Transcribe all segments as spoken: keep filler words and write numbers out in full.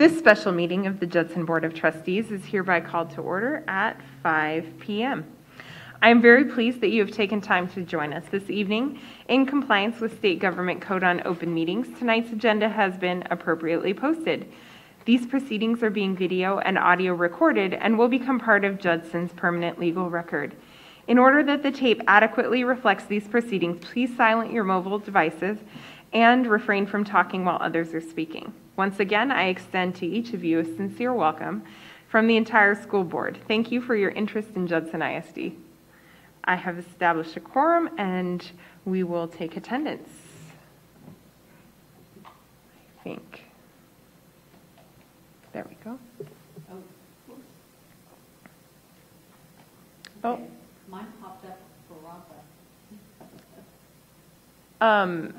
This special meeting of the Judson Board of Trustees is hereby called to order at five p m I am very pleased that you have taken time to join us this evening. In compliance with State Government Code on Open Meetings, tonight's agenda has been appropriately posted. These proceedings are being video and audio recorded and will become part of Judson's permanent legal record. In order that the tape adequately reflects these proceedings, please silence your mobile devices and refrain from talking while others are speaking. Once again, I extend to each of you a sincere welcome from the entire school board. Thank you for your interest in Judson I S D. I have established a quorum and we will take attendance, I think. There we go. Oh. Mine popped up for Rafa. Um.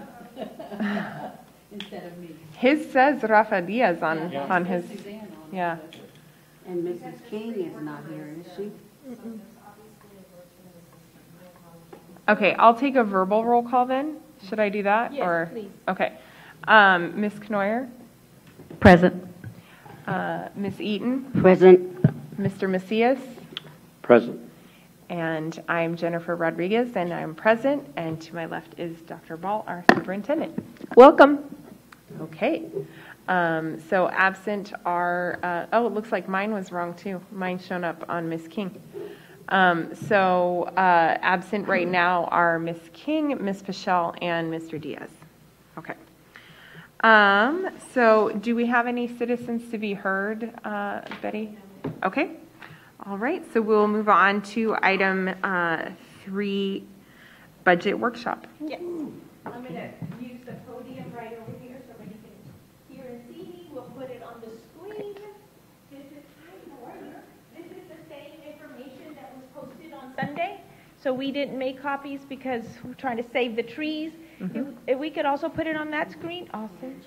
Instead of me. His says Rafa Diaz on, yeah. on his. Suzanne on yeah. And Missus King is not here, is she? Mm-mm. Okay, I'll take a verbal roll call then. Should I do that? Yes, or? Please. Okay. Um, Miz Knoyer? Present. Uh, Miz Eaton? Present. Mister Macias? Present. And I'm Jennifer Rodriguez, and I'm present. And to my left is Doctor Ball, our superintendent. Welcome. Okay. Um, so absent are, uh, oh, it looks like mine was wrong too. Mine shown up on Miz King. Um, so uh, absent right now are Miz King, Miz Pichelle, and Mister Diaz. Okay. Um, so do we have any citizens to be heard, uh, Betty? Okay. All right. So we'll move on to item uh, three, budget workshop. Yeah. I'm going to use the podium right over here so everybody can hear and see me. We'll put it on the screen. This is, this is the same information that was posted on Sunday. So we didn't make copies because we're trying to save the trees. Mm-hmm. if, if we could also put it on that screen, awesome.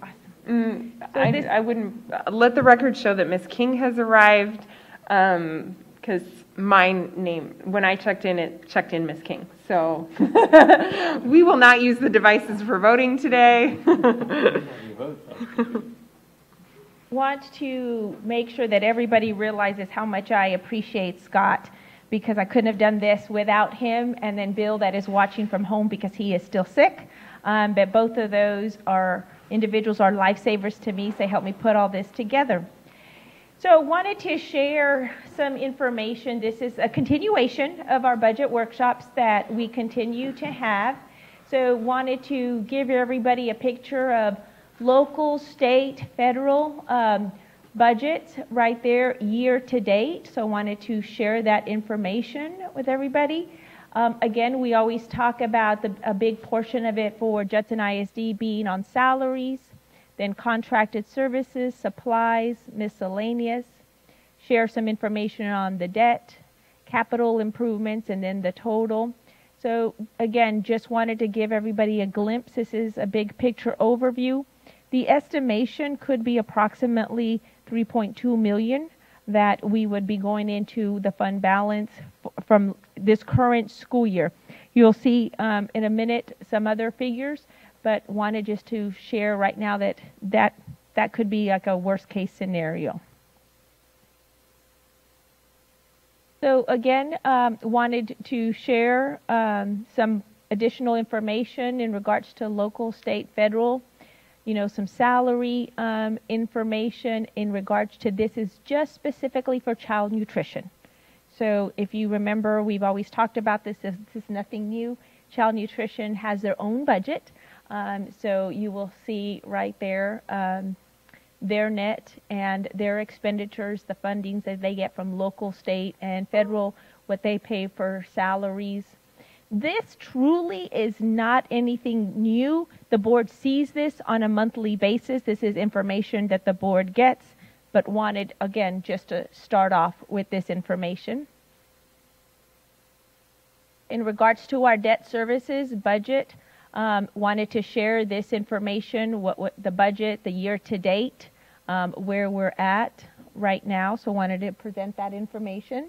Awesome. Mm, so I, this, I wouldn't uh, let the record show that Miz King has arrived because um, my name, when I checked in, it checked in Miz King. So we will not use the devices for voting today. Want to make sure that everybody realizes how much I appreciate Scott, because I couldn't have done this without him, and then Bill that is watching from home because he is still sick. Um, but both of those are individuals are lifesavers to me, so they helped me put all this together. So wanted to share some information. This is a continuation of our budget workshops that we continue to have. So wanted to give everybody a picture of local, state, federal um, budgets right there year to date. So wanted to share that information with everybody. Um, again, we always talk about the, a big portion of it for Judson I S D being on salaries, then contracted services, supplies, miscellaneous, share some information on the debt, capital improvements, and then the total. So again, just wanted to give everybody a glimpse. This is a big picture overview. The estimation could be approximately three point two million dollars that we would be going into the fund balance from this current school year. You'll see um, in a minute some other figures, but wanted just to share right now that that, that could be like a worst case scenario. So again, um, wanted to share um, some additional information in regards to local, state, federal, you know, some salary um, information in regards to this is just specifically for child nutrition. So if you remember, we've always talked about this. This is nothing new. Child nutrition has their own budget. Um, so you will see right there um, their net and their expenditures, the fundings that they get from local, state, and federal, what they pay for salaries. This truly is not anything new. The board sees this on a monthly basis. This is information that the board gets, but wanted, again, just to start off with this information. In regards to our debt services budget, um, wanted to share this information, what, what the budget, the year to date, um, where we're at right now. So wanted to present that information.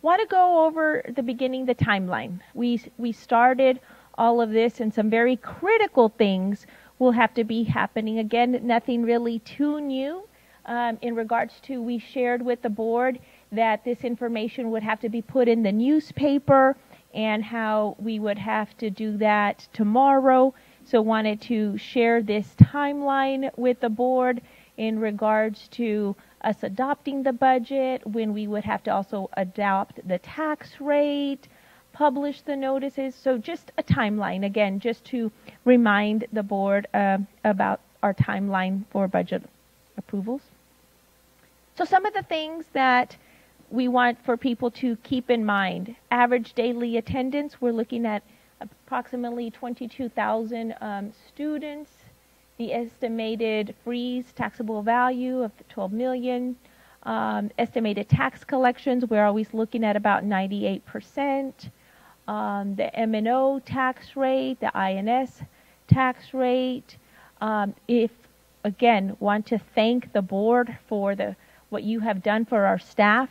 Want to go over the beginning, the timeline. We, we started all of this and some very critical things will have to be happening. Again, nothing really too new um, in regards to we shared with the board that this information would have to be put in the newspaper and how we would have to do that tomorrow. So wanted to share this timeline with the board in regards to us adopting the budget, when we would have to also adopt the tax rate, publish the notices. So just a timeline, again, just to remind the board uh, about our timeline for budget approvals. So some of the things that we want for people to keep in mind. Average daily attendance, we're looking at approximately twenty-two thousand um, students. The estimated freeze taxable value of twelve million dollars. Um, estimated tax collections, we're always looking at about ninety-eight percent. Um, the M and O tax rate, the I N S tax rate. Um, if, again, want to thank the board for the what you have done for our staff.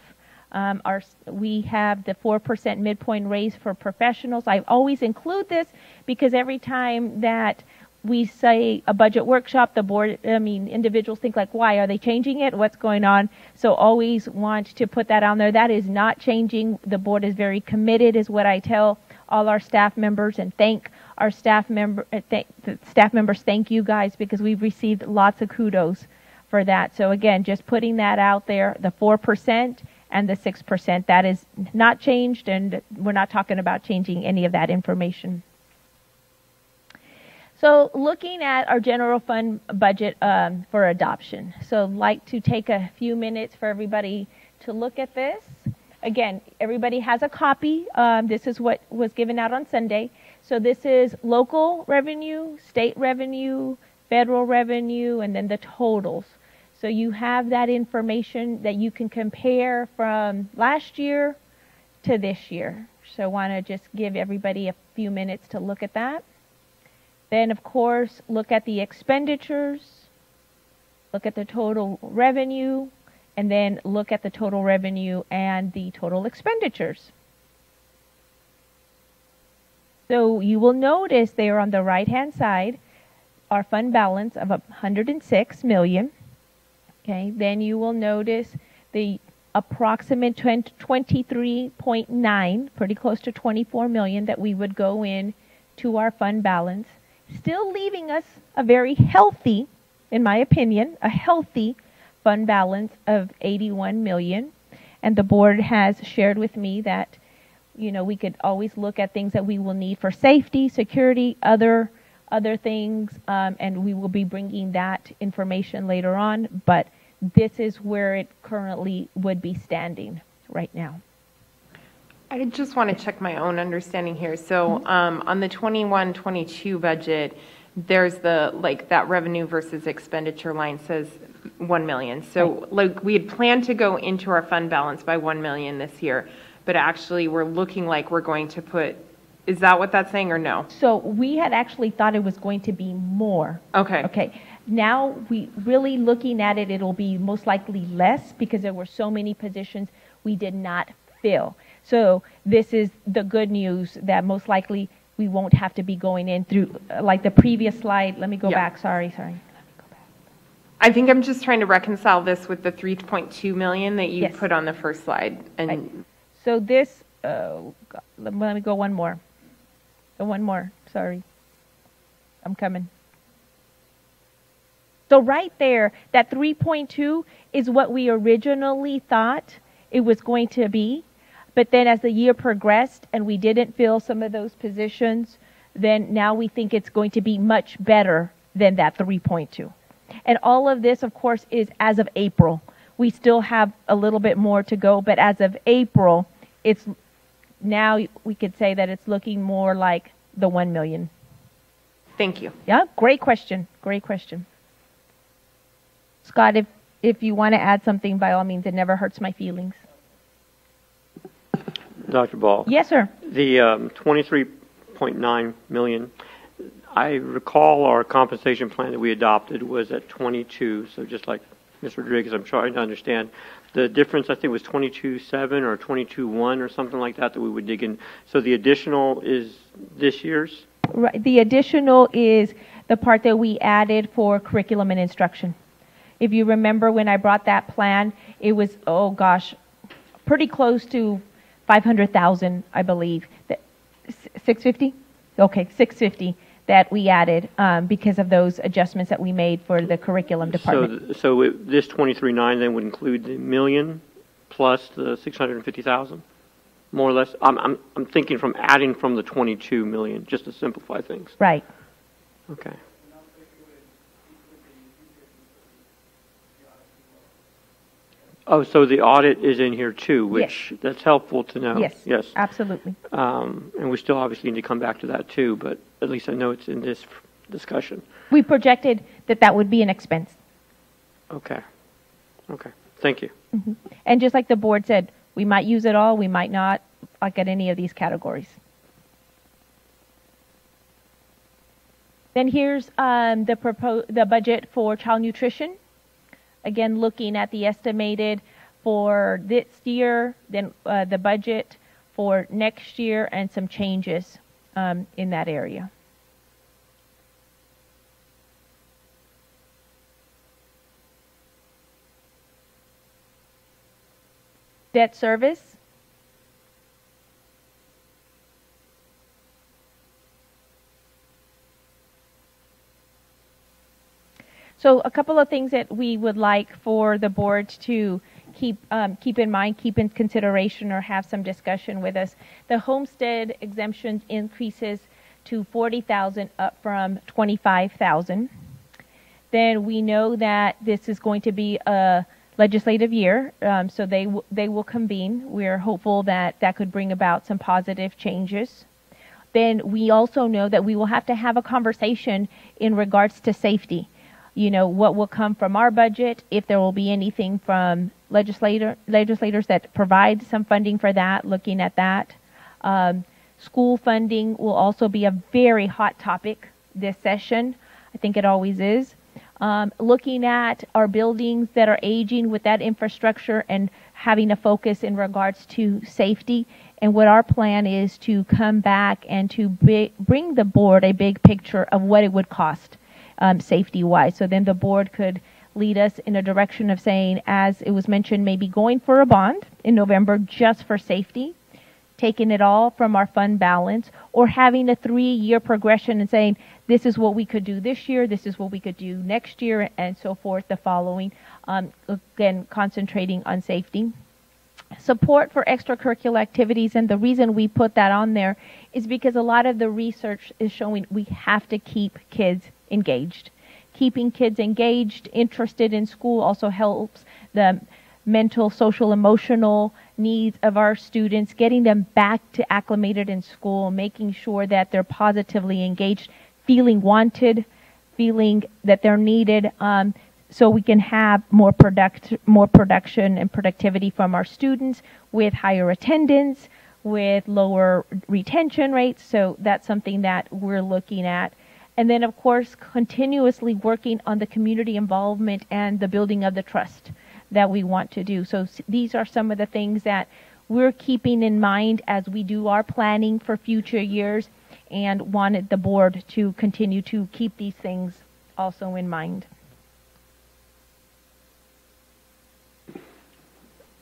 Um, our, we have the four percent midpoint raise for professionals. I always include this because every time that we say a budget workshop, the board, I mean, individuals think like, why are they changing it? What's going on? So always want to put that on there. That is not changing. The board is very committed is what I tell all our staff members, and thank our staff member, uh, th the staff members. Thank you guys, because we've received lots of kudos for that. So again, just putting that out there, the four percent and the six percent, that is not changed, and we're not talking about changing any of that information. So looking at our general fund budget um, for adoption. So I'd like to take a few minutes for everybody to look at this. Again, everybody has a copy. Um, this is what was given out on Sunday. So this is local revenue, state revenue, federal revenue, and then the totals. So you have that information that you can compare from last year to this year. So I want to just give everybody a few minutes to look at that. Then, of course, look at the expenditures, look at the total revenue, and then look at the total revenue and the total expenditures. So you will notice there on the right-hand side, our fund balance of one hundred six million dollars. Okay, then you will notice the approximate twenty-three point nine, pretty close to twenty-four million dollars that we would go in to our fund balance. Still leaving us a very healthy, in my opinion, a healthy fund balance of eighty-one million dollars. And the board has shared with me that, you know, we could always look at things that we will need for safety, security, other, other things, um, and we will be bringing that information later on. But this is where it currently would be standing right now. I just want to check my own understanding here. So um, on the twenty-one twenty-two budget, there's the, like, that revenue versus expenditure line says one million. So right. Like we had planned to go into our fund balance by one million this year, but actually we're looking like we're going to put, is that what that's saying or no? So we had actually thought it was going to be more. Okay. Okay. Now we really looking at it, it'll be most likely less because there were so many positions we did not fill. So this is the good news that most likely we won't have to be going in through, like the previous slide. Let me go yeah. back. Sorry, sorry. Let me go back. I think I'm just trying to reconcile this with the three point two million that you yes. put on the first slide. And right. So this, oh, God. Let me go one more. One more. Sorry. I'm coming. So right there, that three point two is what we originally thought it was going to be. But then as the year progressed and we didn't fill some of those positions, then now we think it's going to be much better than that three point two. And all of this, of course, is as of April. We still have a little bit more to go, but as of April, it's now we could say that it's looking more like the one million. Thank you. Yeah, great question. Great question. Scott, if, if you want to add something, by all means, it never hurts my feelings. Doctor Ball. Yes, sir. The um, twenty-three point nine million dollars, I recall our compensation plan that we adopted was at twenty-two. So just like Miz Rodriguez, I'm trying to understand. The difference, I think, was twenty-two point seven or twenty-two point one or something like that that we would dig in. So the additional is this year's? Right. The additional is the part that we added for curriculum and instruction. If you remember when I brought that plan, it was, oh gosh, pretty close to five hundred thousand, I believe. six fifty? Okay, six fifty that we added um, because of those adjustments that we made for the curriculum department. So, so it, this twenty-three nine then would include the million plus the six hundred fifty thousand, more or less. I'm, I'm, I'm thinking from adding from the twenty-two million just to simplify things. Right. Okay. Oh, so the audit is in here too, which yes. That's helpful to know. Yes, yes, absolutely. Um, and we still obviously need to come back to that too, but at least I know it's in this discussion. We projected that that would be an expense. Okay, okay, thank you. Mm-hmm. And just like the board said, we might use it all, we might not, like at any of these categories. Then here's um, the, propo the budget for child nutrition. Again, looking at the estimated for this year, then uh, the budget for next year, and some changes um, in that area. Debt service. So a couple of things that we would like for the board to keep um, keep in mind, keep in consideration, or have some discussion with us. The homestead exemption increases to forty thousand up from twenty-five thousand. Then we know that this is going to be a legislative year, um, so they w they will convene. We're hopeful that that could bring about some positive changes. Then we also know that we will have to have a conversation in regards to safety. You know, what will come from our budget, if there will be anything from legislator, legislators that provide some funding for that, looking at that. Um, school funding will also be a very hot topic this session. I think it always is. Um, looking at our buildings that are aging with that infrastructure and having a focus in regards to safety, and what our plan is to come back and to bring the board a big picture of what it would cost. Um, safety-wise. So then the board could lead us in a direction of saying, as it was mentioned, maybe going for a bond in November just for safety, taking it all from our fund balance, or having a three-year progression and saying, this is what we could do this year, this is what we could do next year, and so forth the following, um, again, concentrating on safety. Support for extracurricular activities, and the reason we put that on there is because a lot of the research is showing we have to keep kids engaged. Keeping kids engaged, interested in school also helps the mental, social, emotional needs of our students, getting them back to acclimated in school, making sure that they're positively engaged, feeling wanted, feeling that they're needed, um, so we can have more product, more production and productivity from our students with higher attendance, with lower retention rates. So that's something that we're looking at. And then, of course, continuously working on the community involvement and the building of the trust that we want to do. So these are some of the things that we're keeping in mind as we do our planning for future years, and wanted the board to continue to keep these things also in mind.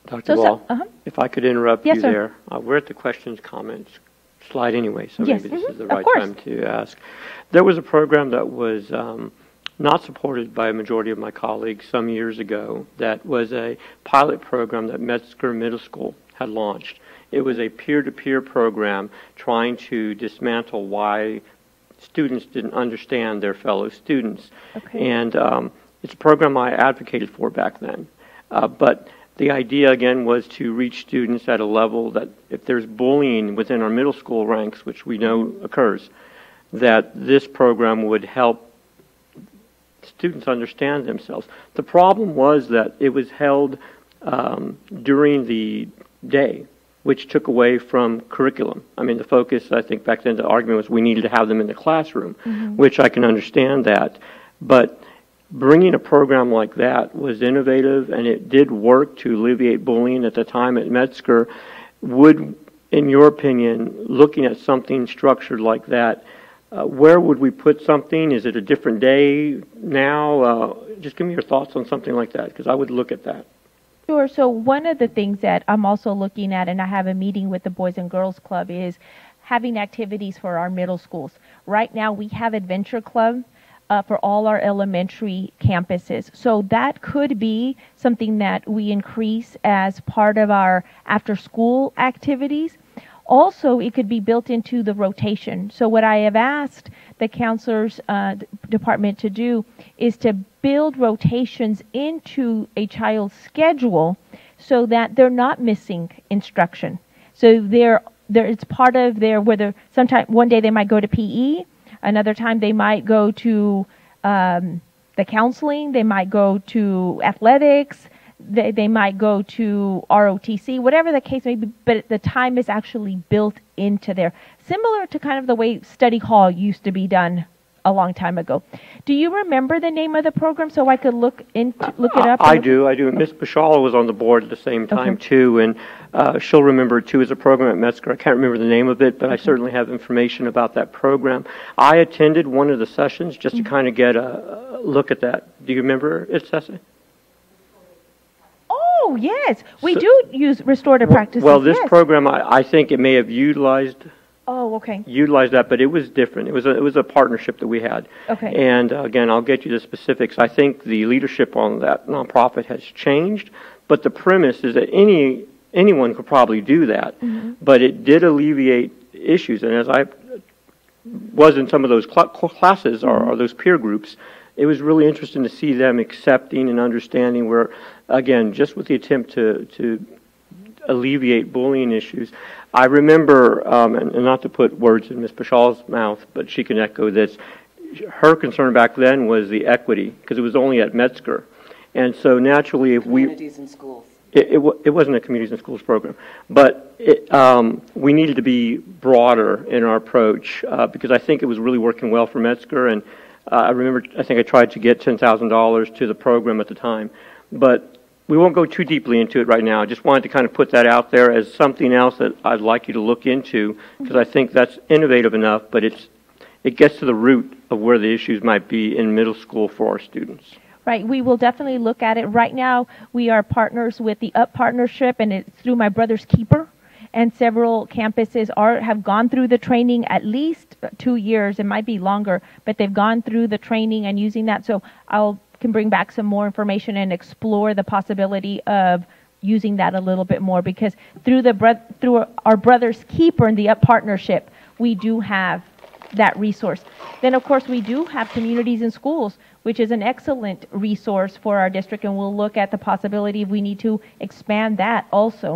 Doctor Wall, so, uh-huh. If I could interrupt yes, you sir. there. Uh, we're at the questions, comments slide anyway, so yes. maybe this mm-hmm. is the right time to ask. There was a program that was um, not supported by a majority of my colleagues some years ago that was a pilot program that Metzger Middle School had launched. It was a peer-to-peer program trying to dismantle why students didn't understand their fellow students. Okay. And um, it's a program I advocated for back then. Uh, but the idea, again, was to reach students at a level that if there's bullying within our middle school ranks, which we know occurs, that this program would help students understand themselves. The problem was that it was held um, during the day, which took away from curriculum. I mean, the focus, I think, back then, the argument was we needed to have them in the classroom, mm-hmm. which I can understand that. But bringing a program like that was innovative, and it did work to alleviate bullying at the time at Metzger. Would, in your opinion, looking at something structured like that Uh, where would we put something? Is it a different day now? Uh, just give me your thoughts on something like that, because I would look at that. Sure. So one of the things that I'm also looking at, and I have a meeting with the Boys and Girls Club, is having activities for our middle schools. Right now we have Adventure Club Uh, for all our elementary campuses. So that could be something that we increase as part of our after-school activities. Also, it could be built into the rotation. So what I have asked the counselors uh, department to do is to build rotations into a child's schedule so that they're not missing instruction. So they're, they're, it's part of their, whether sometime, one day they might go to P E, another time they might go to um, the counseling, they might go to athletics, they, they might go to R O T C, whatever the case may be, but the time is actually built into there. Similar to kind of the way study hall used to be done a long time ago. Do you remember the name of the program so I could look into, look it up? I do, I do. Miz Pashala was on the board at the same time, okay, too, and uh, she'll remember it, too, as a program at Metzger. I can't remember the name of it, but okay, I certainly have information about that program. I attended one of the sessions just mm-hmm. to kind of get a look at that. Do you remember it, Ceci? Oh, yes. We so, do use restorative practices. Well, this yes. program, I, I think it may have utilized... Oh, okay. Utilize that, but it was different. It was a, it was a partnership that we had. Okay. And uh, again, I'll get you the specifics. I think the leadership on that nonprofit has changed, but the premise is that any anyone could probably do that. Mm-hmm. But it did alleviate issues, and as I was in some of those cl classes or, or those peer groups, it was really interesting to see them accepting and understanding. Where, again, just with the attempt to to alleviate bullying issues. I remember, um, and, and not to put words in Miz Pashal's mouth, but she can echo this, her concern back then was the equity, because it was only at Metzger. And so naturally, if we... Communities and schools. It, it, it wasn't a communities and schools program, but it, um, we needed to be broader in our approach, uh, because I think it was really working well for Metzger, and uh, I remember, I think I tried to get ten thousand dollars to the program at the time, but we won't go too deeply into it right now. I just wanted to kind of put that out there as something else that I'd like you to look into, because I think that's innovative enough, but it's, it gets to the root of where the issues might be in middle school for our students. Right. We will definitely look at it. Right now, we are partners with the U P Partnership, and it's through my Brother's Keeper. And several campuses are have gone through the training at least two years. It might be longer, but they've gone through the training and using that. So I'll... can bring back some more information and explore the possibility of using that a little bit more, because through the through our Brother's Keeper and the U P Partnership, we do have that resource. Then, of course, we do have communities and schools, which is an excellent resource for our district, and we'll look at the possibility if we need to expand that also,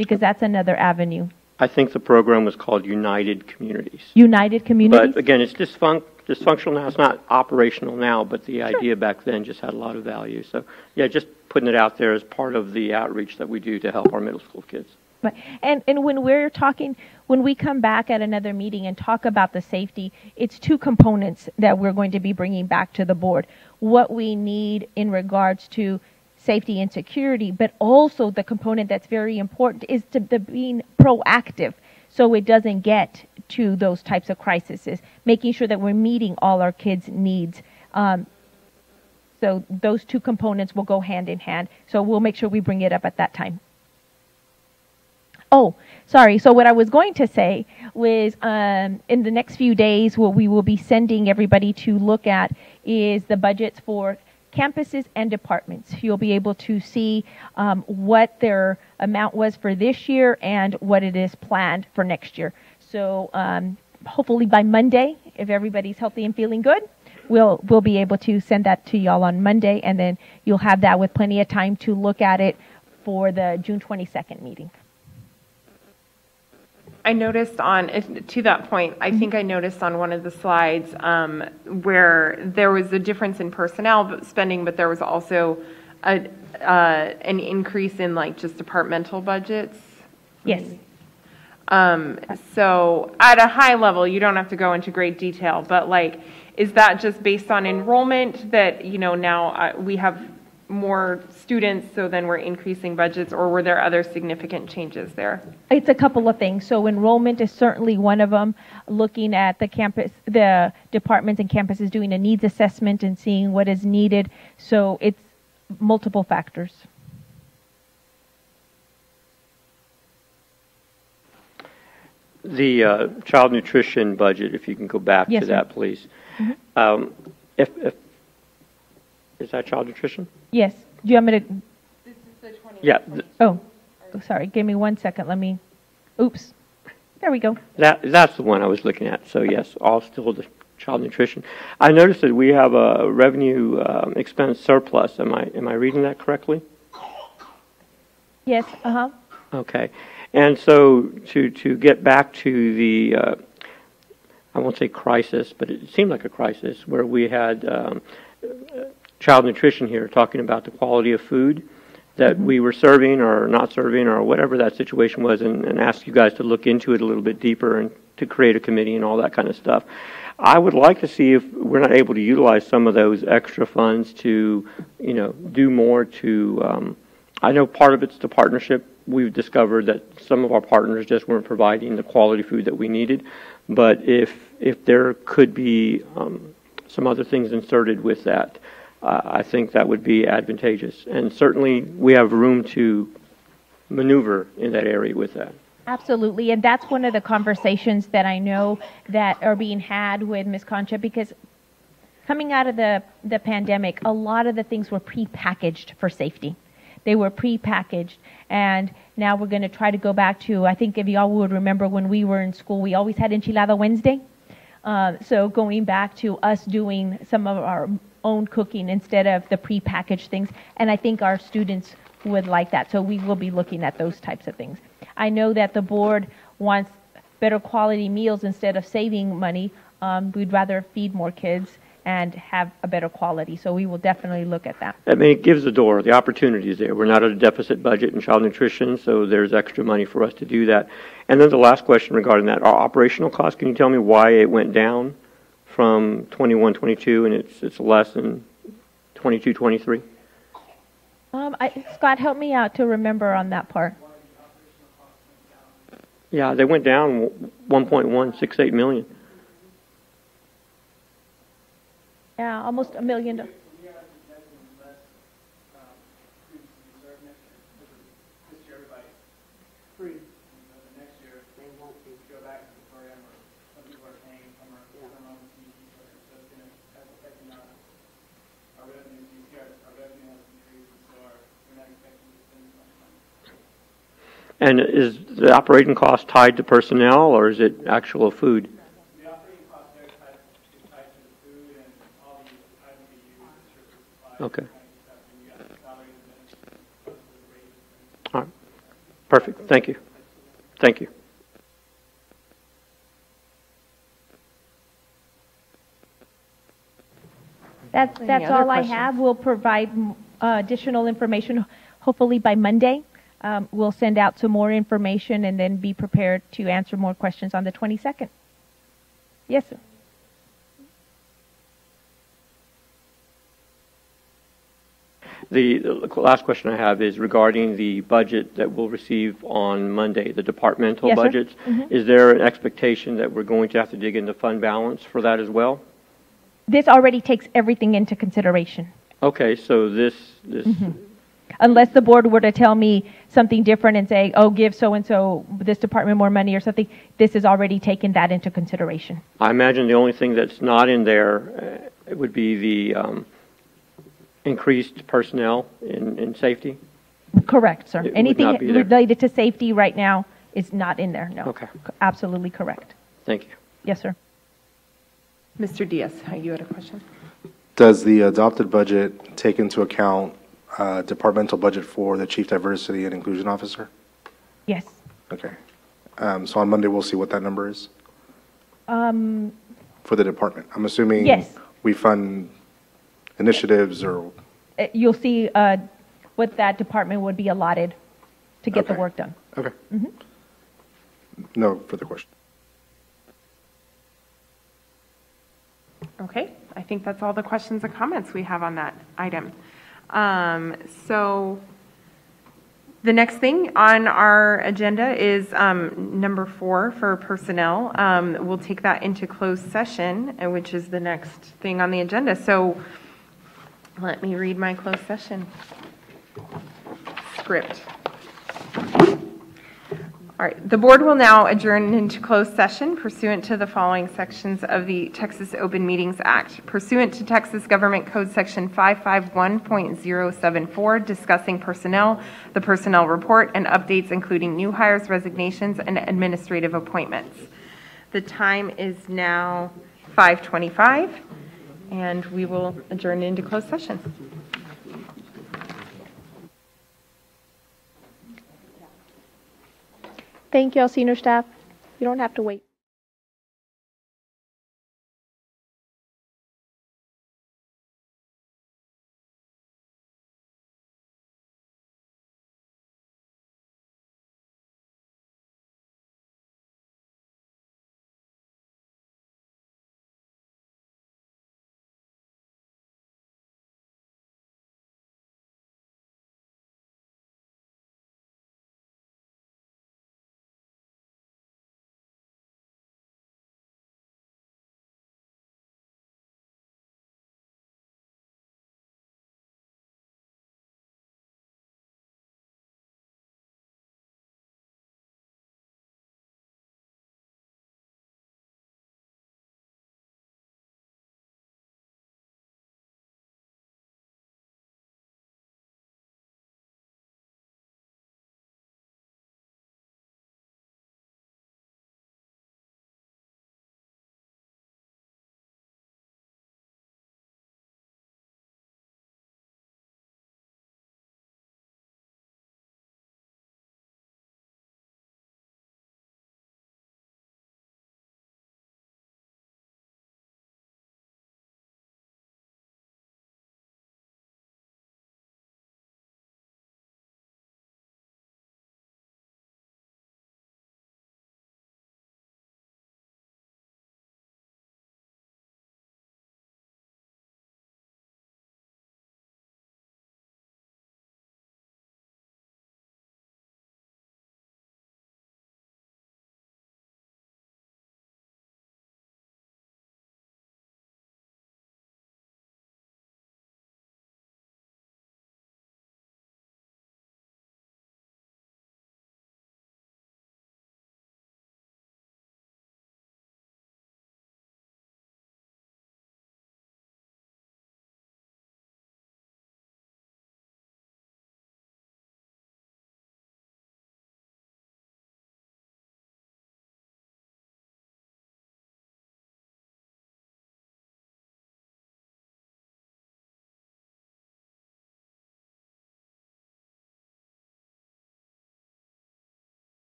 because that's another avenue. I think the program was called United Communities. United Communities? But, again, it's disfunct. Dysfunctional now. It's not operational now, but the sure. idea back then just had a lot of value. So, yeah, just putting it out there as part of the outreach that we do to help our middle school kids. Right. And, and when we're talking, when we come back at another meeting and talk about the safety, it's two components that we're going to be bringing back to the board. What we need in regards to safety and security, but also the component that's very important is to the being proactive, so it doesn't get to those types of crises, making sure that we're meeting all our kids' needs. Um, so those two components will go hand in hand. So we'll make sure we bring it up at that time. Oh, sorry. So what I was going to say was um, in the next few days, what we will be sending everybody to look at is the budgets for campuses and departments. You'll be able to see um, what their amount was for this year and what it is planned for next year. So um, hopefully by Monday, if everybody's healthy and feeling good, we'll we'll be able to send that to y'all on Monday, and then you'll have that with plenty of time to look at it for the June twenty-second meeting. I noticed on, if, to that point, I think I noticed on one of the slides um, where there was a difference in personnel spending, but there was also a, uh, an increase in like just departmental budgets. Yes. Um, so at a high level, you don't have to go into great detail, but like, is that just based on enrollment that, you know, now I, we have more students, so then we're increasing budgets, or were there other significant changes there? It's a couple of things. So enrollment is certainly one of them. Looking at the campus, the departments and campuses doing a needs assessment and seeing what is needed. So it's multiple factors. The uh, child nutrition budget, if you can go back yes, to that, ma'am. Please. Mm-hmm. um, if, if Is that child nutrition? Yes. Do you want me to? This is the twenty. Yeah. The, oh, sorry. Give me one second. Let me. Oops. There we go. That that's the one I was looking at. So yes, all still the child nutrition. I noticed that we have a revenue um, expense surplus. Am I am I reading that correctly? Yes. Uh huh. Okay. And so to to get back to the. Uh, I won't say crisis, but it seemed like a crisis where we had. Um, child nutrition here, talking about the quality of food that we were serving or not serving or whatever that situation was, and, and ask you guys to look into it a little bit deeper and to create a committee and all that kind of stuff. I would like to see if we're not able to utilize some of those extra funds to, you know, do more to, um, I know part of it's the partnership. We've discovered that some of our partners just weren't providing the quality food that we needed, but if, if there could be um, some other things inserted with that, Uh, I think that would be advantageous. And certainly we have room to maneuver in that area with that. Absolutely. And that's one of the conversations that I know that are being had with Miz Concha, because coming out of the, the pandemic, a lot of the things were prepackaged for safety. They were prepackaged. And now we're going to try to go back to, I think if y'all would remember when we were in school, we always had Enchilada Wednesday. Uh, so going back to us doing some of our own cooking instead of the prepackaged things, and I think our students would like that. So we will be looking at those types of things. I know that the board wants better quality meals instead of saving money. Um, we'd rather feed more kids and have a better quality. So we will definitely look at that. I mean, it gives the door, the opportunities there. We're not at a deficit budget in child nutrition, so there's extra money for us to do that. And then the last question regarding that, our operational costs, can you tell me why it went down from twenty-one twenty-two, and it's it's less than twenty-two twenty-three. Um, I, Scott, help me out to remember on that part. Yeah, they went down one point one six eight million. Yeah, almost a million. And is the operating cost tied to personnel, or is it actual food? The operating cost there is tied to the food and all the items we use. Okay. All right. Perfect. Thank you. Thank you. That's, that's all I have. We'll provide uh, additional information, hopefully by Monday. Um, we'll send out some more information and then be prepared to answer more questions on the twenty-second. Yes, sir. The, the last question I have is regarding the budget that we'll receive on Monday, the departmental yes, budgets. Mm-hmm. Is there an expectation that we're going to have to dig into fund balance for that as well? This already takes everything into consideration. Okay, so this... this mm-hmm. Unless the board were to tell me something different and say, oh, give so-and-so this department more money or something, this has already taken that into consideration. I imagine the only thing that's not in there uh, would be the um, increased personnel in, in safety? Correct, sir. It Anything related to safety right now is not in there, no. Okay. Absolutely correct. Thank you. Yes, sir. Mister Diaz, you had a question? Does the adopted budget take into account Uh, departmental budget for the Chief Diversity and Inclusion Officer? Yes. Okay. Um, so on Monday we'll see what that number is? Um, for the department. I'm assuming yes. We fund initiatives or... You'll see uh, what that department would be allotted to get okay. the work done. Okay. Mm-hmm. No further question. Okay. I think that's all the questions and comments we have on that item. Um, so the next thing on our agenda is um, number four for personnel. Um, we'll take that into closed session, which is the next thing on the agenda. So let me read my closed session script. All right. The board will now adjourn into closed session pursuant to the following sections of the Texas Open Meetings Act. Pursuant to Texas Government Code Section five five one point zero seven four, discussing personnel, the personnel report, and updates including new hires, resignations, and administrative appointments. The time is now five twenty-five, and we will adjourn into closed session. Thank you all, senior staff. You don't have to wait.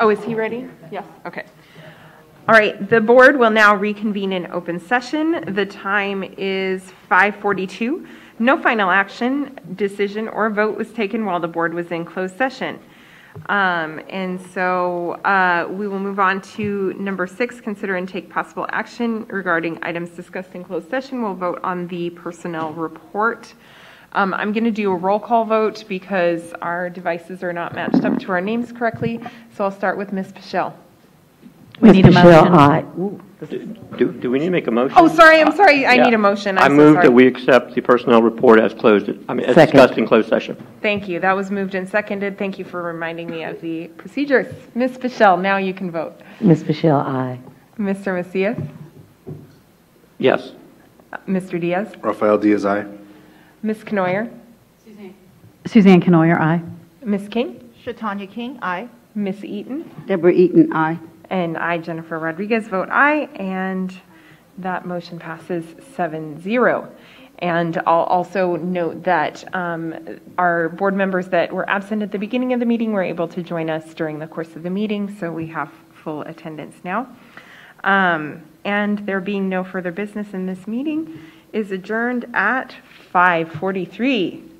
Oh, is he ready? Yes. Okay. All right. The board will now reconvene in open session. The time is five forty-two. No final action, decision, or vote was taken while the board was in closed session. Um, and so uh, we will move on to number six, consider and take possible action regarding items discussed in closed session. We'll vote on the personnel report. Um, I'm going to do a roll call vote because our devices are not matched up to our names correctly. So I'll start with Miz Pichelle. We Miz need Pichelle, a motion. I, ooh, do, do, do we need to make a motion? Oh, sorry. I'm sorry. I yeah. need a motion. I'm I move so that we accept the personnel report as closed. I mean, as Second. discussed in closed session. Thank you. That was moved and seconded. Thank you for reminding me of the procedures. Miz Pichelle, now you can vote. Miz Pichelle, aye. Mister Macias? Yes. Uh, Mister Diaz? Rafael Diaz, aye. Miz Knoyer? Suzanne. Suzanne Knoyer, aye. Miz King? Shatanya King, aye. Miz Eaton? Deborah Eaton, aye. And I, Jennifer Rodriguez, vote aye. And that motion passes seven zero. And I'll also note that um, our board members that were absent at the beginning of the meeting were able to join us during the course of the meeting. So we have full attendance now. Um, and there being no further business in this meeting, is adjourned at five forty-three.